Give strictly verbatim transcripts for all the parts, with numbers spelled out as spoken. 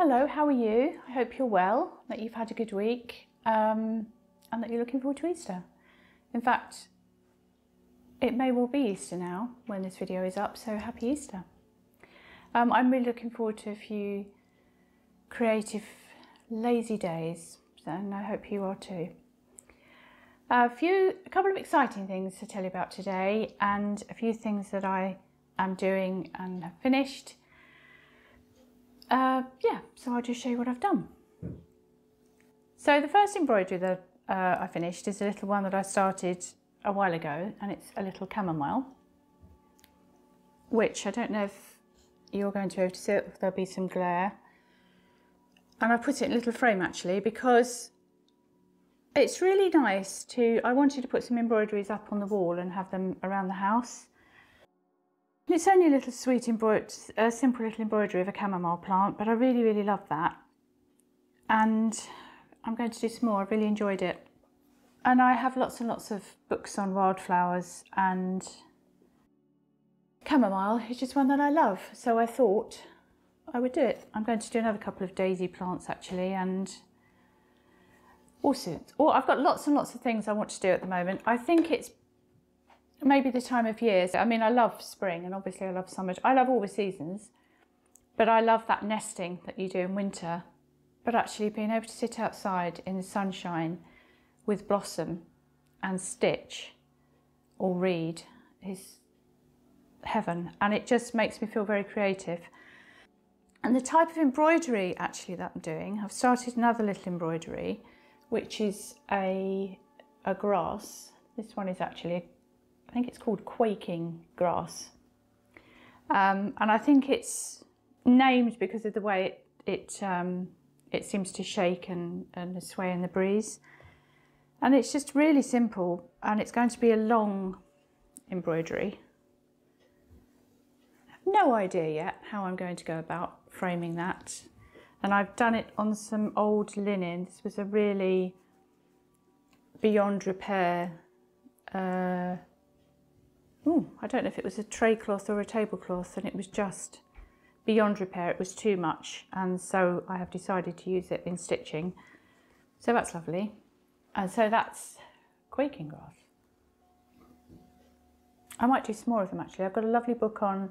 Hello, how are you? I hope you're well, that you've had a good week, um, and that you're looking forward to Easter. In fact, it may well be Easter now when this video is up, so happy Easter. Um, I'm really looking forward to a few creative, lazy days, and I hope you are too. A few, a couple of exciting things to tell you about today, and a few things that I am doing and have finished. Uh, yeah, so I'll just show you what I've done. So the first embroidery that uh, I finished is a little one that I started a while ago, and it's a little chamomile, which I don't know if you're going to be able to see it, there'll be some glare. And I put it in a little frame actually because it's really nice to, I wanted to put some embroideries up on the wall and have them around the house. And it's only a little sweet, a simple little embroidery of a chamomile plant, but I really, really love that. And I'm going to do some more, I really enjoyed it. And I have lots and lots of books on wildflowers, and chamomile is just one that I love, so I thought I would do it. I'm going to do another couple of daisy plants actually, and also, oh, I've got lots and lots of things I want to do at the moment. I think it's maybe the time of year. I mean, I love spring, and obviously I love summer. I love all the seasons, but I love that nesting that you do in winter. But actually being able to sit outside in the sunshine with blossom and stitch or read is heaven, and it just makes me feel very creative. And the type of embroidery actually that I'm doing, I've started another little embroidery, which is a, a grass. This one is actually, I think it's called quaking grass. Um, and I think it's named because of the way it, it, um, it seems to shake and, and sway in the breeze. And it's just really simple, and it's going to be a long embroidery. I have no idea yet how I'm going to go about framing that. And I've done it on some old linen. This was a really beyond repair, uh, ooh, I don't know if it was a tray cloth or a tablecloth, and it was just beyond repair, it was too much, and so I have decided to use it in stitching. So that's lovely. And so that's quaking grass. I might do some more of them actually. I've got a lovely book on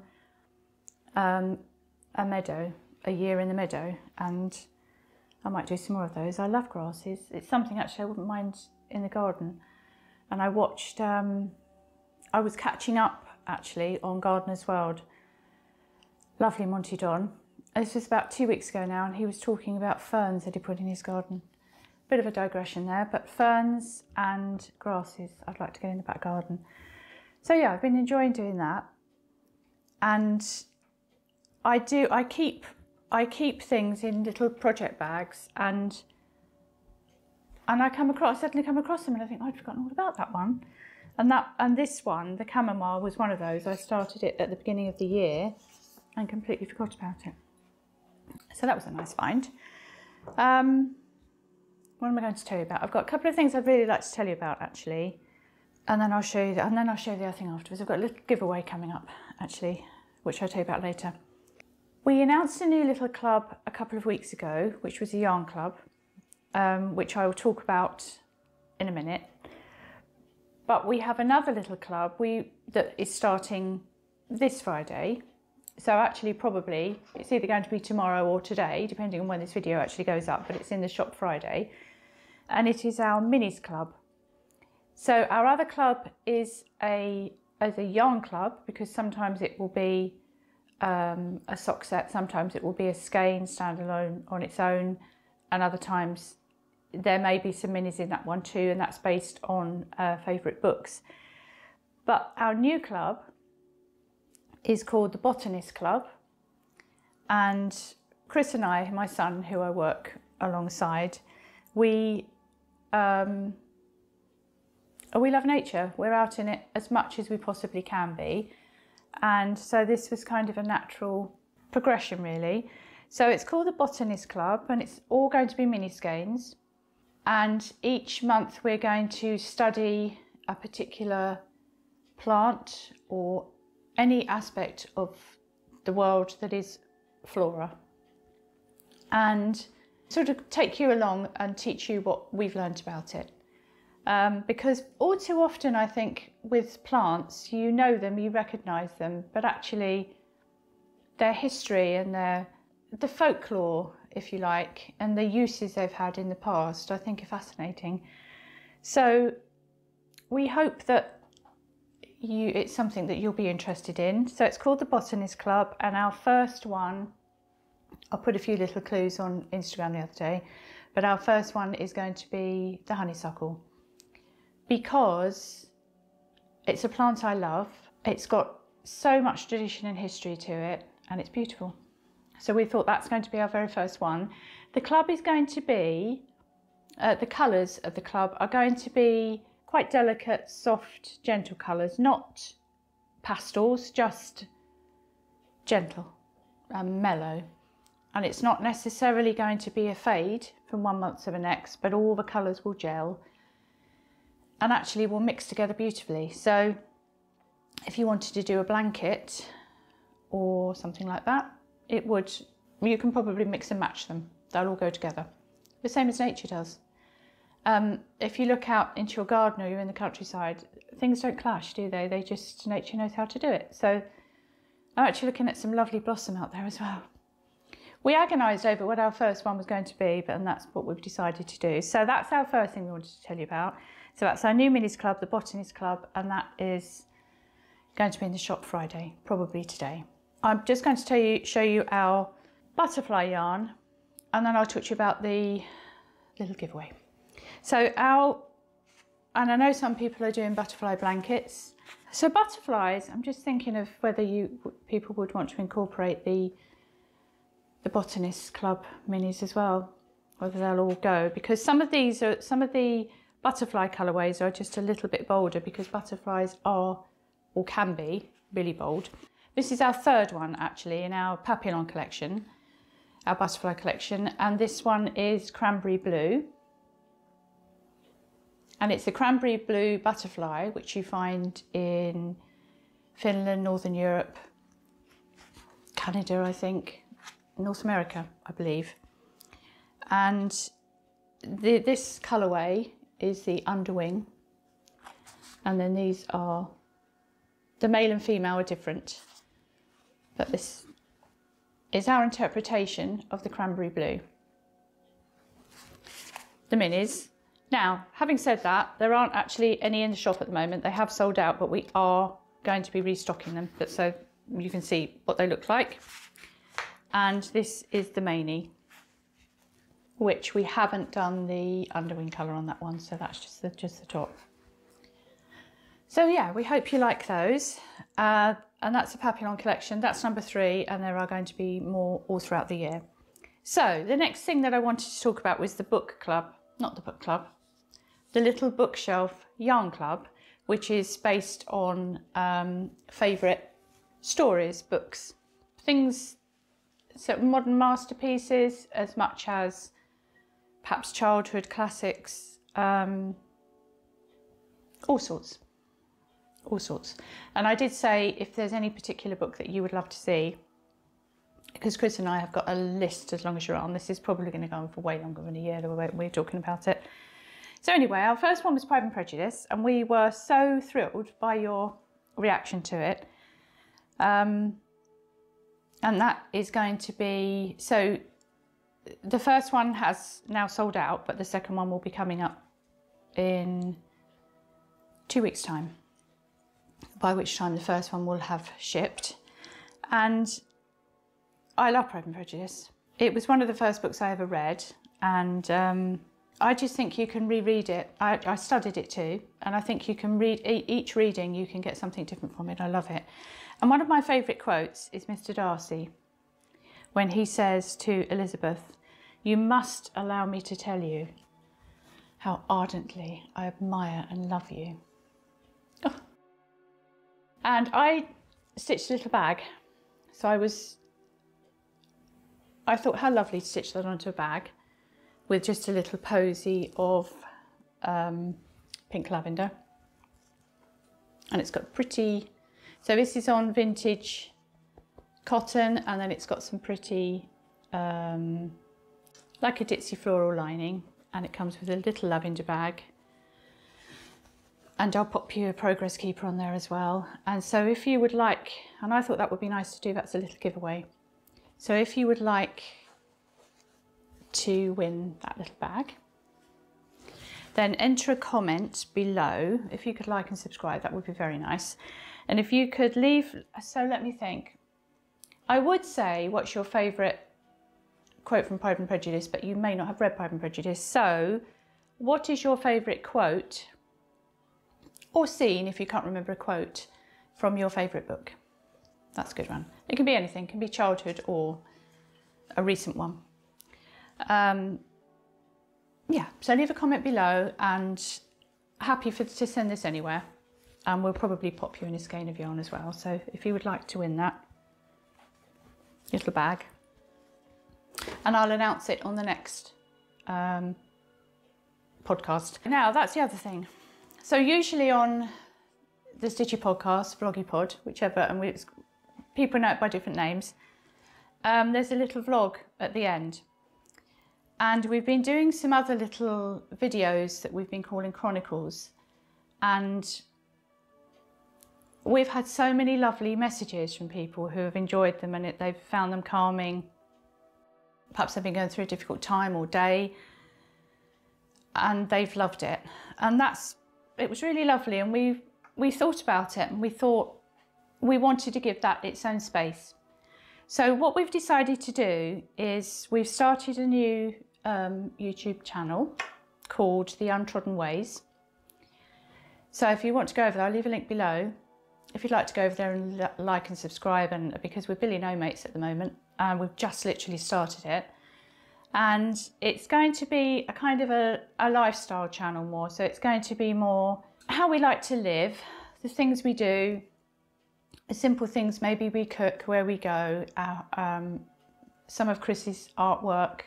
um, a meadow, a year in the meadow, and I might do some more of those. I love grasses. It's something actually I wouldn't mind in the garden. And I watched, um, I was catching up actually on Gardener's World, lovely Monty Don. This was about two weeks ago now, and he was talking about ferns that he put in his garden. Bit of a digression there, but ferns and grasses I'd like to get in the back garden. So yeah, I've been enjoying doing that. And I do, I keep I keep things in little project bags, and and I come across, I suddenly come across them, and I think, oh, I'd forgotten all about that one. And that and this one, the chamomile, was one of those. I started it at the beginning of the year and completely forgot about it. So that was a nice find. Um, what am I going to tell you about? I've got a couple of things I'd really like to tell you about actually, and then I'll show you. The, and then I'll show you the other thing afterwards. I've got a little giveaway coming up actually, which I'll tell you about later. We announced a new little club a couple of weeks ago, which was a yarn club, um, which I will talk about in a minute. But we have another little club we, that is starting this Friday. So actually probably, it's either going to be tomorrow or today, depending on when this video actually goes up, but it's in the shop Friday. And it is our Minis Club. So our other club is a, is a yarn club, because sometimes it will be Um, a sock set, sometimes it will be a skein standalone on its own, and other times there may be some minis in that one too, and that's based on uh, favourite books. But our new club is called the Botanist Club, and Chris and I, my son who I work alongside, we um, we love nature. We're out in it as much as we possibly can be. And so this was kind of a natural progression really. So it's called the Botanist Club, and it's all going to be mini skeins, and each month we're going to study a particular plant or any aspect of the world that is flora. and sort of take you along and teach you what we've learned about it. Um, because all too often, I think, with plants, you know them, you recognise them, but actually their history and their the folklore, if you like, and the uses they've had in the past, I think are fascinating. So we hope that you it's something that you'll be interested in. So it's called the Botanist Club, and our first one, I'll put a few little clues on Instagram the other day, but our first one is going to be the honeysuckle, because it's a plant I love. It's got so much tradition and history to it, and it's beautiful. So we thought that's going to be our very first one. The club is going to be, uh, the colours of the club are going to be quite delicate, soft, gentle colours, not pastels, just gentle and mellow. And it's not necessarily going to be a fade from one month to the next, but all the colours will gel and actually will mix together beautifully. So if you wanted to do a blanket or something like that, it would, you can probably mix and match them. They'll all go together. The same as nature does. Um, if you look out into your garden or you're in the countryside, things don't clash, do they? They just, nature knows how to do it. So I'm actually looking at some lovely blossom out there as well. We agonised over what our first one was going to be, but and that's what we've decided to do. So that's our first thing we wanted to tell you about. So that's our new Minis Club, the Botanist Club, and that is going to be in the shop Friday, probably today. I'm just going to tell you, show you our butterfly yarn, and then I'll talk to you about the little giveaway. So our, and I know some people are doing butterfly blankets. So butterflies, I'm just thinking of whether you people would want to incorporate the the Botanist Club minis as well, whether they'll all go, because some of these are, some of the butterfly colorways are just a little bit bolder, because butterflies are, or can be, really bold. This is our third one actually in our Papillon collection, our butterfly collection, and this one is Cranberry Blue. And it's the Cranberry Blue butterfly, which you find in Finland, Northern Europe, Canada, I think, North America, I believe. And the, this colourway is the underwing, and then these are, the male and female are different. But this is our interpretation of the Cranberry Blue, the minis. Now, having said that, there aren't actually any in the shop at the moment. They have sold out, but we are going to be restocking them, but so you can see what they look like. And this is the Manie, which we haven't done the underwing colour on that one, so that's just the, just the top. So yeah, we hope you like those. Uh, and that's the Papillon collection, that's number three, and there are going to be more all throughout the year. So the next thing that I wanted to talk about was the book club, not the book club, the Little Bookshelf Yarn Club, which is based on um, favourite stories, books, things, so modern masterpieces as much as perhaps childhood classics, um, all sorts. all sorts. And I did say if there's any particular book that you would love to see, because Chris and I have got a list as long as you're on. This is probably going to go on for way longer than a year the way we're talking about it. So anyway, our first one was Pride and Prejudice, and we were so thrilled by your reaction to it. Um, and that is going to be, so the first one has now sold out, but the second one will be coming up in two weeks' time, by which time the first one will have shipped. And I love Pride and Prejudice. It was one of the first books I ever read, and um, I just think you can reread it. I, I studied it too, and I think you can read, each reading you can get something different from it. I love it. And one of my favourite quotes is Mister Darcy, when he says to Elizabeth, "You must allow me to tell you how ardently I admire and love you." Oh. And I stitched a little bag, so I was, I thought how lovely to stitch that onto a bag with just a little posy of um, pink lavender, and it's got pretty, so this is on vintage cotton, and then it's got some pretty um, like a Ditsy floral lining, and it comes with a little lavender bag. And I'll pop you a progress keeper on there as well. And so if you would like, and I thought that would be nice to do, that's a little giveaway. So if you would like to win that little bag, then enter a comment below. If you could like and subscribe, that would be very nice. And if you could leave, so let me think. I would say, what's your favourite quote from Pride and Prejudice, but you may not have read Pride and Prejudice. So what is your favourite quote or scene, if you can't remember a quote, from your favourite book? That's a good one. It can be anything. It can be childhood or a recent one. Um, yeah, so leave a comment below, and happy for, to send this anywhere. And we'll probably pop you in a skein of yarn as well. So if you would like to win that little bag. And I'll announce it on the next um, podcast. Now, that's the other thing. So usually on the Stitchy Podcast, Vloggy Pod, whichever, and we, people know it by different names, um, there's a little vlog at the end. And we've been doing some other little videos that we've been calling Chronicles. And we've had so many lovely messages from people who have enjoyed them, and it, they've found them calming. Perhaps they've been going through a difficult time or day, and they've loved it. And that's, it was really lovely. And we we thought about it, and we thought we wanted to give that its own space. So what we've decided to do is we've started a new um, YouTube channel called The Untrodden Ways. So if you want to go over there, I'll leave a link below. If you'd like to go over there and like and subscribe, and because we're Billy No Mates at the moment, and we've just literally started it. And it's going to be a kind of a, a lifestyle channel more. So it's going to be more how we like to live, the things we do, the simple things maybe we cook, where we go, uh, um, some of Chris's artwork.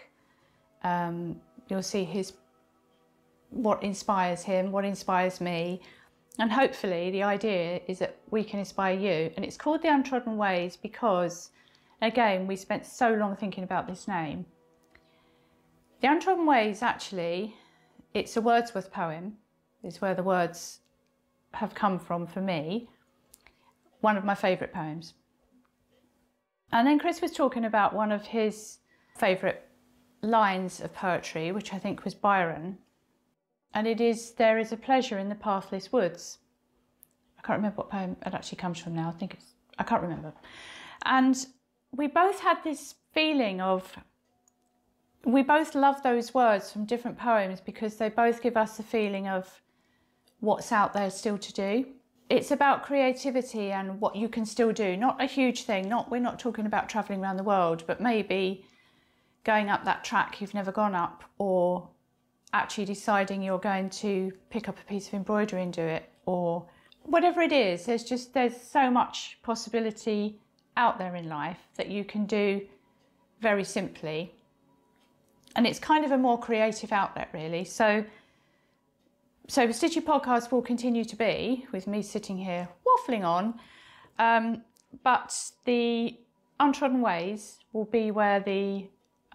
Um, you'll see his, what inspires him, what inspires me. And hopefully the idea is that we can inspire you. And it's called The Untrodden Ways because, again, we spent so long thinking about this name. The Untrodden Ways, actually, it's a Wordsworth poem. It's where the words have come from for me. One of my favourite poems. And then Chris was talking about one of his favourite lines of poetry, which I think was Byron. And it is, there is a pleasure in the pathless woods. I can't remember what poem it actually comes from now. I think it's, I can't remember. And we both had this feeling of, we both love those words from different poems because they both give us a feeling of what's out there still to do. It's about creativity and what you can still do. Not a huge thing, not, we're not talking about travelling around the world, but maybe going up that track you've never gone up, or actually deciding you're going to pick up a piece of embroidery and do it, or whatever it is. There's just, there's so much possibility out there in life that you can do very simply. And it's kind of a more creative outlet, really. So, so the Stitchy Podcast will continue to be, with me sitting here waffling on, um, but the Untrodden Ways will be where the,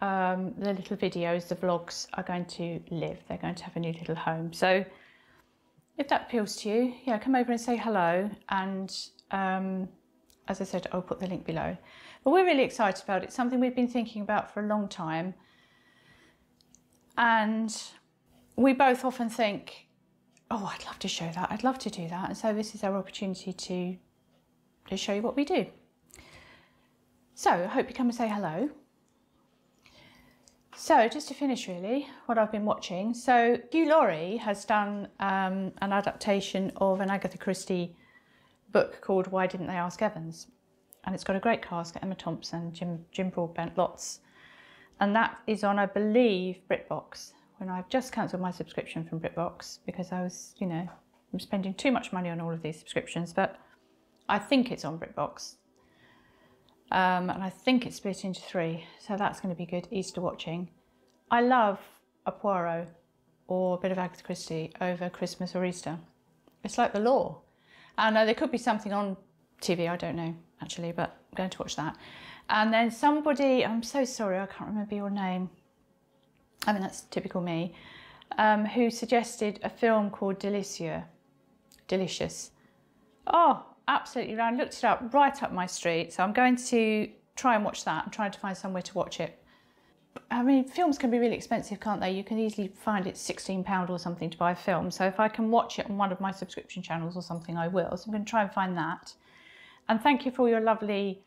um, the little videos, the vlogs, are going to live. They're going to have a new little home. So if that appeals to you, yeah, come over and say hello. And um, as I said, I'll put the link below. But we're really excited about it. It's something we've been thinking about for a long time. And we both often think, oh, I'd love to show that, I'd love to do that. And so this is our opportunity to, to show you what we do. So I hope you come and say hello. So just to finish really, what I've been watching. So Hugh Laurie has done um, an adaptation of an Agatha Christie book called Why Didn't They Ask Evans? And it's got a great cast, Emma Thompson, Jim, Jim Broadbent, lots. And that is on, I believe, BritBox, when I've just cancelled my subscription from BritBox because I was, you know, I'm spending too much money on all of these subscriptions, but I think it's on BritBox. Um, and I think it's split into three, so that's going to be good Easter watching. I love a Poirot or a bit of Agatha Christie over Christmas or Easter. It's like the law. And uh, there could be something on T V, I don't know, actually, but I'm going to watch that. And then somebody, I'm so sorry, I can't remember your name. I mean, that's typical me, um, who suggested a film called Delicious. Delicious. Oh, absolutely. I looked it up, right up my street. So I'm going to try and watch that. I'm trying to find somewhere to watch it. I mean, films can be really expensive, can't they? You can easily find it sixteen pounds or something to buy a film. So if I can watch it on one of my subscription channels or something, I will. So I'm going to try and find that. And thank you for all your lovely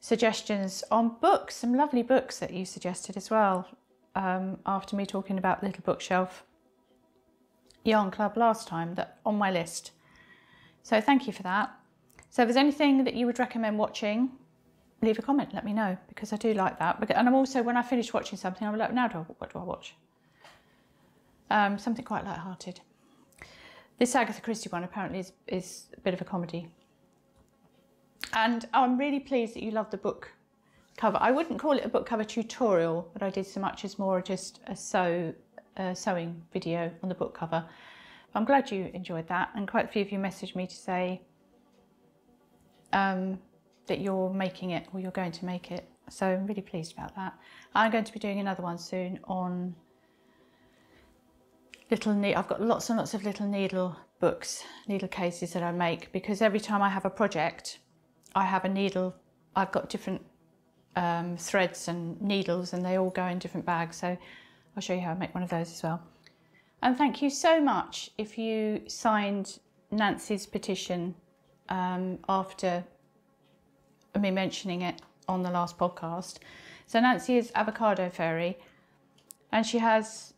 suggestions on books, some lovely books that you suggested as well, um, after me talking about Little Bookshelf Yarn Club last time, that on my list. So thank you for that. So if there's anything that you would recommend watching, leave a comment, let me know, because I do like that. And I'm also, when I finish watching something, I'm like, now do I, what do I watch? Um, something quite light-hearted. This Agatha Christie one apparently is, is a bit of a comedy. And I'm really pleased that you love the book cover. I wouldn't call it a book cover tutorial, but I did so much as more just a sew, a sewing video on the book cover. I'm glad you enjoyed that, and quite a few of you messaged me to say um, that you're making it, or you're going to make it. So I'm really pleased about that. I'm going to be doing another one soon on little needle. I've got lots and lots of little needle books, needle cases that I make, because every time I have a project, I have a needle. I've got different um, threads and needles, and they all go in different bags. So I'll show you how I make one of those as well. And thank you so much if you signed Nancy's petition um, after me mentioning it on the last podcast. So Nancy is Avocado Fairy, and she has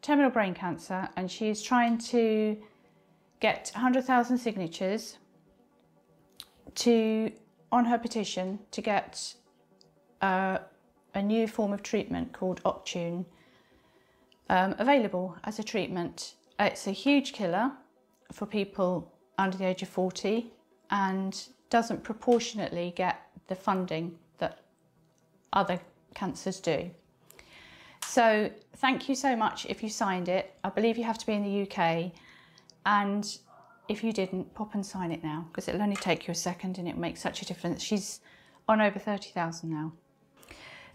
terminal brain cancer, and she is trying to get one hundred thousand signatures to on her petition to get uh, a new form of treatment called Optune um, available as a treatment. It's a huge killer for people under the age of forty, and doesn't proportionately get the funding that other cancers do. So thank you so much if you signed it. I believe you have to be in the U K, and if you didn't, pop and sign it now, because it'll only take you a second and it makes such a difference. She's on over thirty thousand now.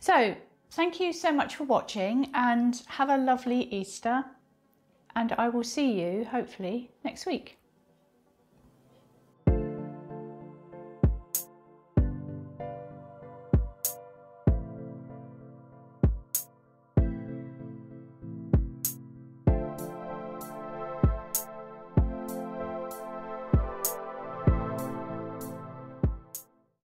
So thank you so much for watching, and have a lovely Easter, and I will see you hopefully next week.